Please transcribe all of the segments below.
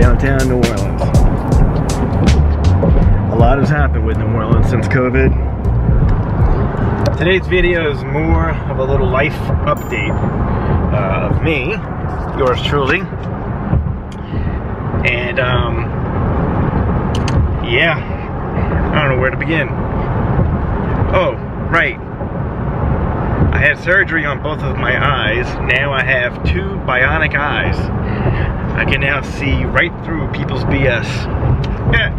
downtown New Orleans. A lot has happened with New Orleans since COVID. Today's video is more of a little life update of me, yours truly. And yeah, I don't know where to begin. Oh, right. I had surgery on both of my eyes. Now I have two bionic eyes. I can now see right through people's BS. Yeah.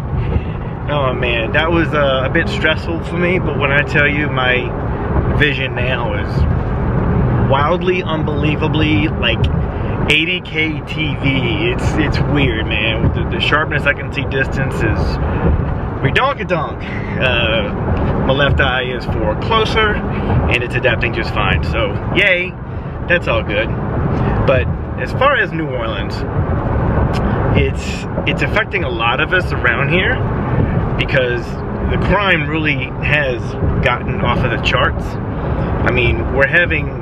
Oh man, that was a bit stressful for me, but when I tell you my vision now is wildly, unbelievably, like 80K TV. It's weird, man. With the sharpness I can see distance is redonk-a-donk. My left eye is for closer, and it's adapting just fine. So, yay, that's all good. But as far as New Orleans, it's affecting a lot of us around here because the crime really has gotten off of the charts. I mean, we're having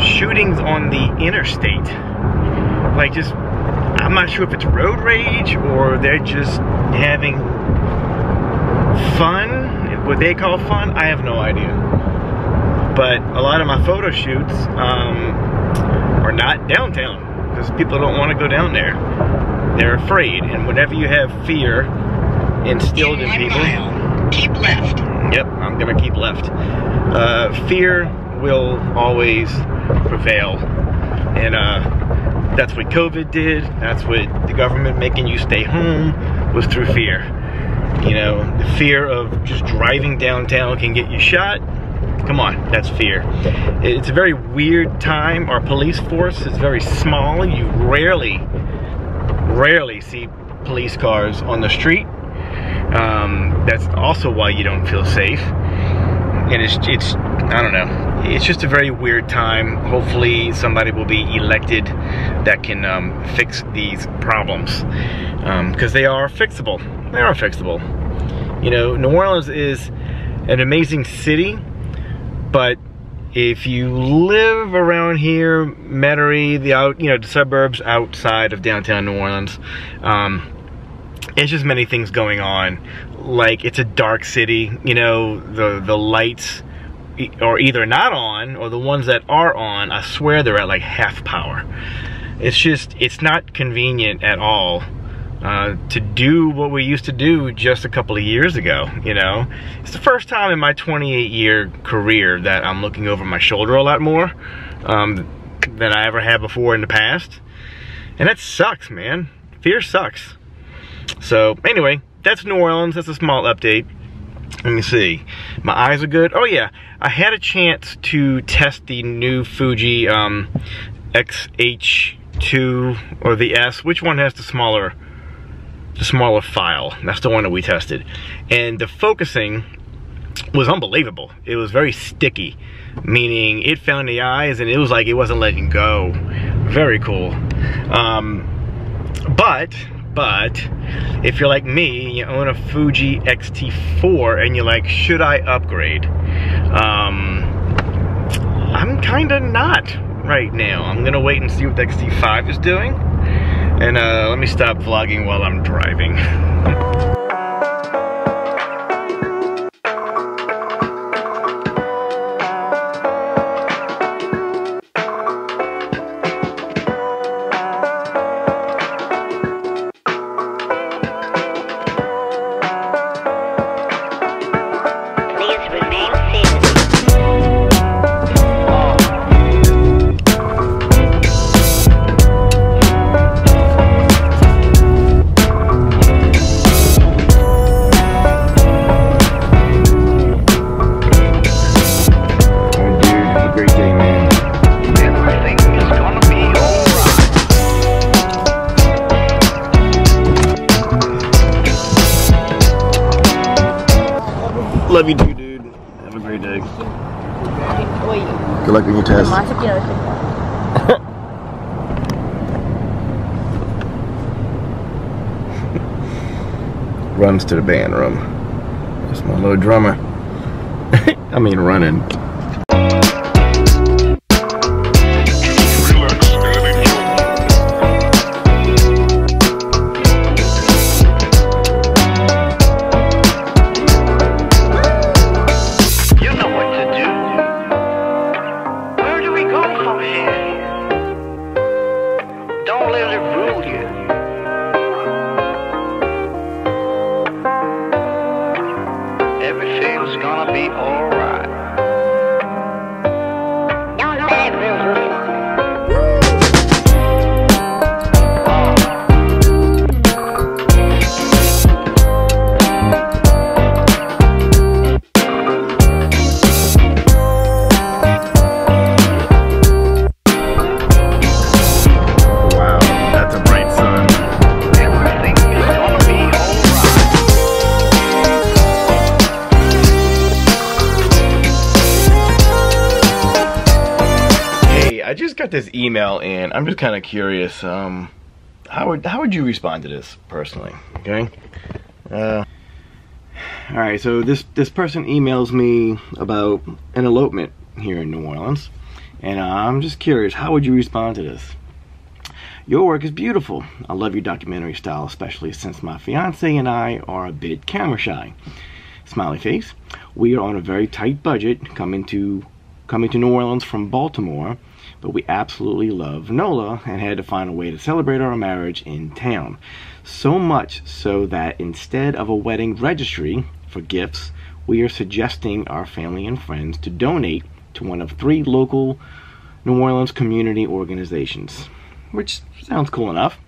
shootings on the interstate. Like, just, I'm not sure if it's road rage or they're just having fun, what they call fun, I have no idea. But a lot of my photo shoots are not downtown because people don't want to go down there. They're afraid, and whenever you have fear instilled in people, keep left. Yep, I'm gonna keep left. Fear will always prevail, and that's what COVID did. That's what the government making you stay home was through fear. You know, the fear of just driving downtown can get you shot. Come on, that's fear. It's a very weird time. Our police force is very small. You rarely see police cars on the street. That's also why you don't feel safe. And it's I don't know. It's just a very weird time. Hopefully somebody will be elected that can fix these problems. Because they are fixable. They are fixable. You know, New Orleans is an amazing city, but if you live around here, Metairie, the suburbs outside of downtown New Orleans, it's just many things going on. Like, it's a dark city, you know, the lights are either not on, or the ones that are on, I swear they're at like half power. It's just, it's not convenient at all to do what we used to do just a couple of years ago, you know. It's the first time in my 28-year career that I'm looking over my shoulder a lot more than I ever have before in the past. And that sucks, man. Fear sucks. So, anyway, that's New Orleans. That's a small update. Let me see. My eyes are good. Oh, yeah. I had a chance to test the new Fuji X-H2 or the S. Which one has the smaller... file. That's the one that we tested. And the focusing was unbelievable. It was very sticky, meaning it found the eyes and it was like it wasn't letting go. Very cool. But if you're like me, you own a Fuji XT4 and you're like, should I upgrade? I'm kind of not right now. I'm gonna wait and see what the XT5 is doing. And let me stop vlogging while I'm driving. Love you too, dude. Have a great day. Good luck with your test. Runs to the band room. That's my little drummer. I mean, running. I just got this email and I'm just kind of curious, how would you respond to this personally? Okay. All right, so this person emails me about an elopement here in New Orleans, and I'm just curious, how would you respond to this? Your work is beautiful. I love your documentary style, especially since my fiance and I are a bit camera shy. Smiley face. We are on a very tight budget coming to New Orleans from Baltimore, but we absolutely love NOLA and had to find a way to celebrate our marriage in town. So much so that instead of a wedding registry for gifts, we are suggesting our family and friends to donate to one of 3 local New Orleans community organizations, which sounds cool enough.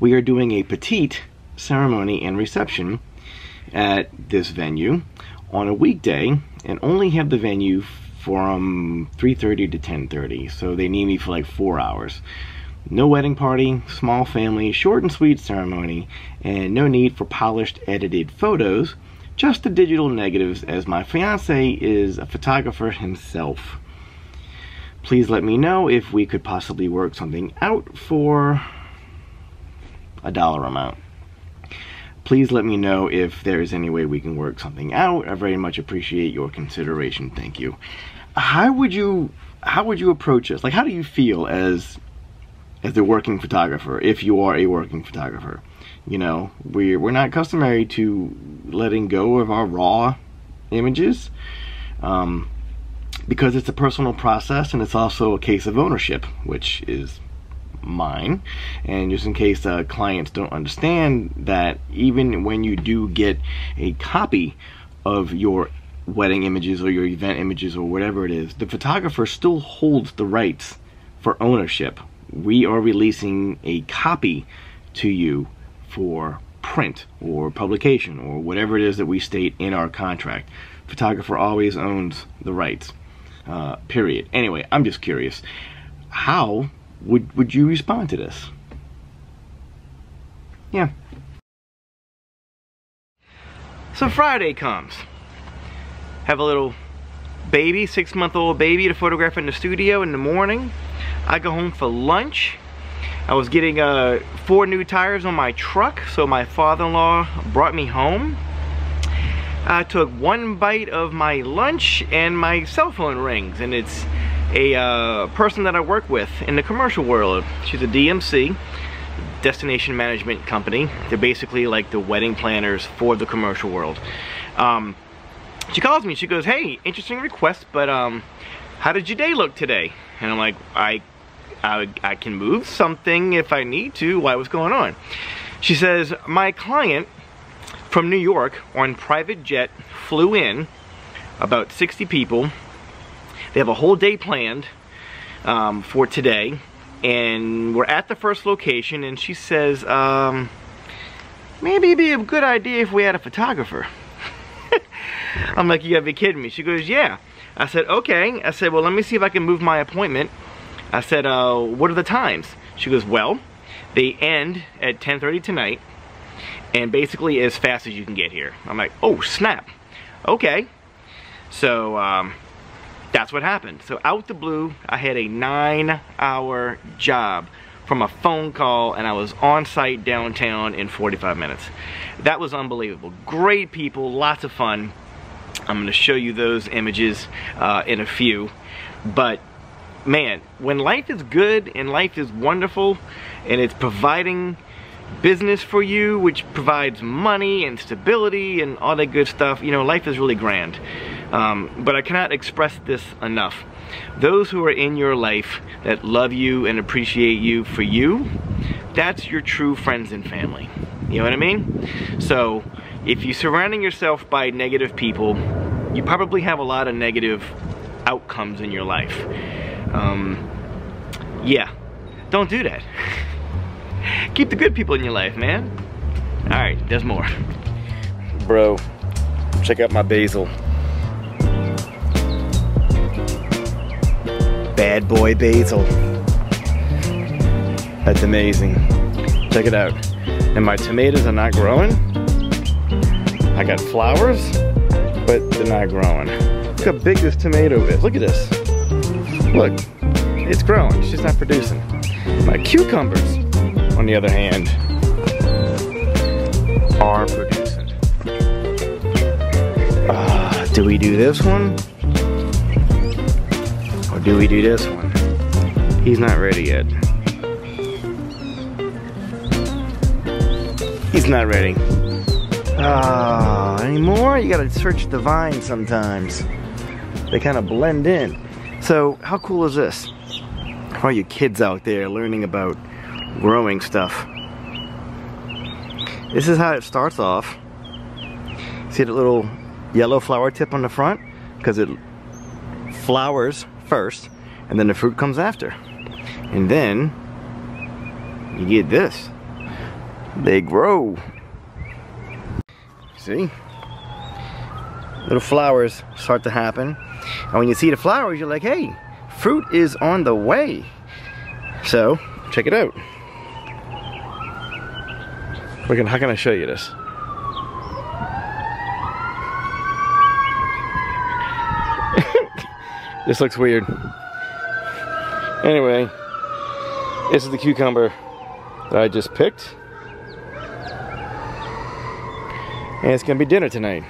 We are doing a petite ceremony and reception at this venue on a weekday and only have the venue from 3:30 to 10:30, so they need me for like 4 hours. No wedding party, small family, short and sweet ceremony, and no need for polished edited photos, just the digital negatives, as my fiance is a photographer himself. Please let me know if we could possibly work something out for a dollar amount. Please let me know if there is any way we can work something out. I very much appreciate your consideration. Thank you. How would you approach this? Like, how do you feel as the working photographer, if you are a working photographer? You know, we're not customary to letting go of our raw images because it's a personal process, and it's also a case of ownership, which is mine. And just in case clients don't understand that, even when you do get a copy of your wedding images or your event images or whatever it is, the photographer still holds the rights for ownership. We are releasing a copy to you for print or publication or whatever it is that we state in our contract. Photographer always owns the rights, period. Anyway, I'm just curious, how would you respond to this? Yeah. So Friday comes. Have a little baby, 6-month-old baby, to photograph in the studio in the morning. I go home for lunch. I was getting 4 new tires on my truck, so my father-in-law brought me home. I took 1 bite of my lunch and my cell phone rings, and it's a person that I work with in the commercial world. She's a DMC, destination management company. They're basically like the wedding planners for the commercial world. She calls me, she goes, "Hey, interesting request, but how did your day look today?" And I'm like, I can move something if I need to. Why, what's going on? She says, "My client from New York on private jet flew in about 60 people. They have a whole day planned for today, and we're at the first location," and she says, "Maybe it'd be a good idea if we had a photographer." I'm like, "You gotta be kidding me." She goes, "Yeah." I said, "Okay." I said, "Well, let me see if I can move my appointment." I said, "What are the times?" She goes, "Well, they end at 10:30 tonight, and basically as fast as you can get here." I'm like, "Oh, snap. Okay." So, that's what happened. So out the blue, I had a 9-hour job from a phone call, and I was on site downtown in 45 minutes. That was unbelievable. Great people, lots of fun. I'm gonna show you those images in a few. But man, when life is good and life is wonderful and it's providing business for you, which provides money and stability and all that good stuff, you know, life is really grand. But I cannot express this enough. Those who are in your life that love you and appreciate you for you, that's your true friends and family. You know what I mean? So if you're surrounding yourself by negative people, you probably have a lot of negative outcomes in your life. Yeah, don't do that. Keep the good people in your life, man. All right, there's more. Bro, check out my basil. Bad boy basil. That's amazing. Check it out. And my tomatoes are not growing. I got flowers, but they're not growing. Look how big this tomato is. Look at this. Look, it's growing. It's just not producing. My cucumbers, on the other hand, are producing. Do we do this one? Or do we do this one? He's not ready yet. He's not ready. Anymore? You gotta search the vine sometimes. They kind of blend in. So, how cool is this? For all you kids out there learning about growing stuff. This is how it starts off. See the little yellow flower tip on the front? Because it flowers first, and then the fruit comes after. And then, you get this. They grow. See? Little flowers start to happen. And when you see the flowers, you're like, hey, fruit is on the way. So, check it out. How can I show you this? This looks weird. Anyway, this is the cucumber that I just picked. And it's gonna be dinner tonight.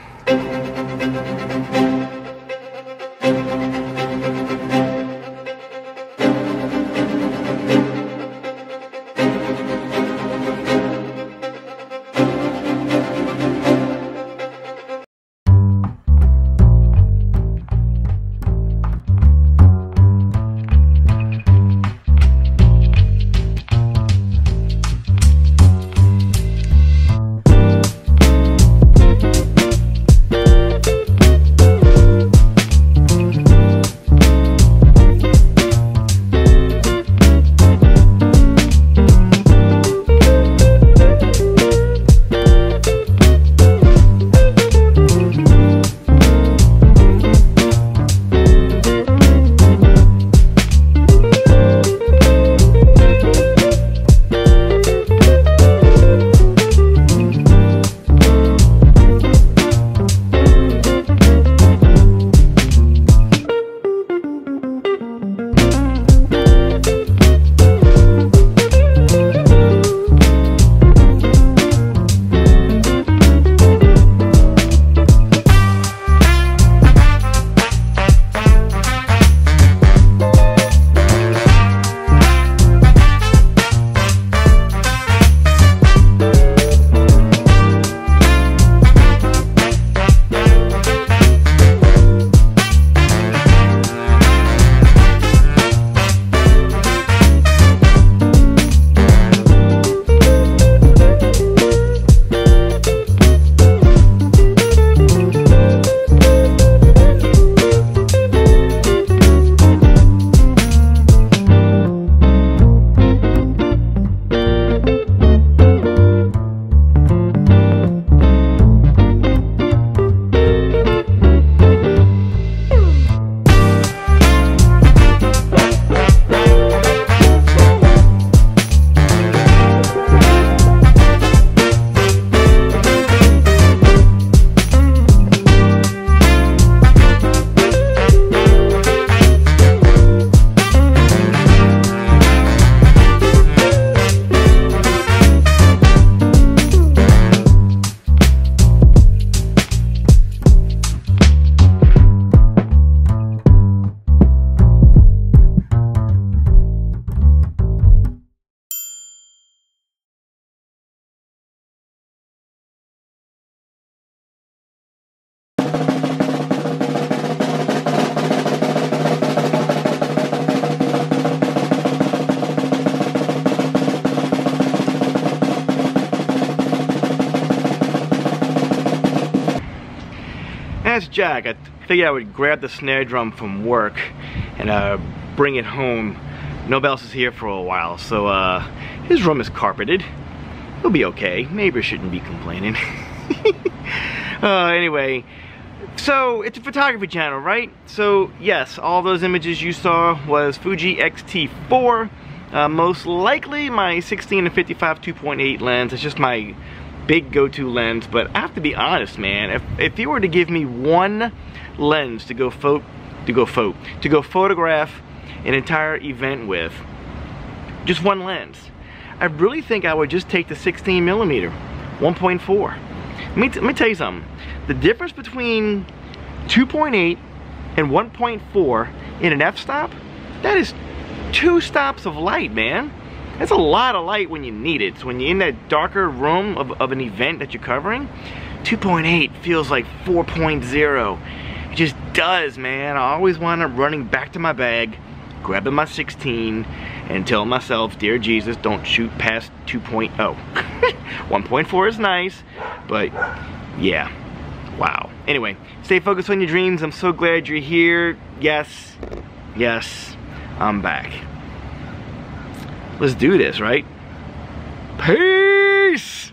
Jacket figured I would grab the snare drum from work and bring it home. Nobody else is here for a while, so his room is carpeted. He'll be okay. Neighbors shouldn't be complaining. Anyway, so it's a photography channel, right? So yes, all those images you saw was Fuji XT4. Most likely my 16-55 2.8 lens. It's just my big go-to lens, but I have to be honest, man. If you were to give me one lens to go photograph an entire event with, just one lens, I really think I would just take the 16mm 1.4. Let me tell you something. The difference between 2.8 and 1.4 in an f-stop, that is 2 stops of light, man. That's a lot of light when you need it. So when you're in that darker room of an event that you're covering, 2.8 feels like 4.0. It just does, man. I always wind up running back to my bag, grabbing my 16, and telling myself, dear Jesus, don't shoot past 2.0. 1.4 is nice, but yeah, wow. Anyway, stay focused on your dreams. I'm so glad you're here. Yes, yes, I'm back. Let's do this, right? Peace!